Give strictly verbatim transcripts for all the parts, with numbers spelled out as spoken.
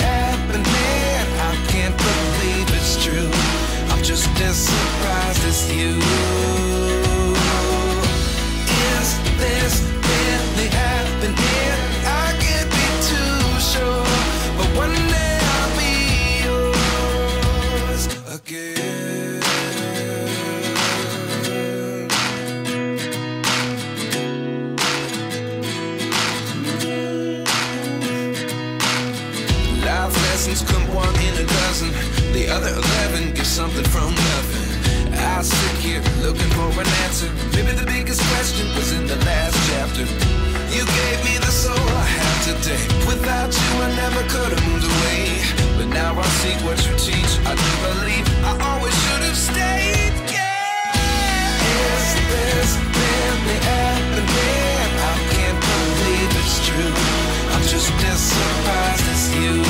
happening? I can't believe it's true. I'm just as surprised as you. Is this really happening? I can't be too sure, but one day I'll be yours again. Come one in a dozen, the other eleven get something from nothing. I sit here looking for an answer. Maybe the biggest question was in the last chapter. You gave me the soul I have today. Without you I never could have moved away, but now I see what you teach. I do believe I always should have stayed. Yeah. Is this really happening? I can't believe it's true. I'm just as surprised as you.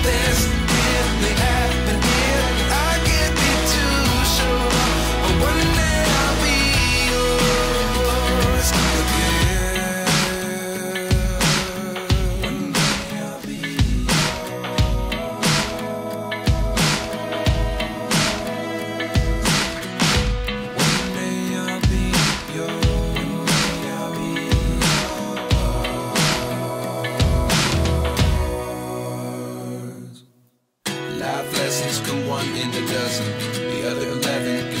This really happening? I can't be too sure, but one day I'll be yours again. One day I'll be yours. One day I'll be yours. Lessons come one in a dozen, the other eleven give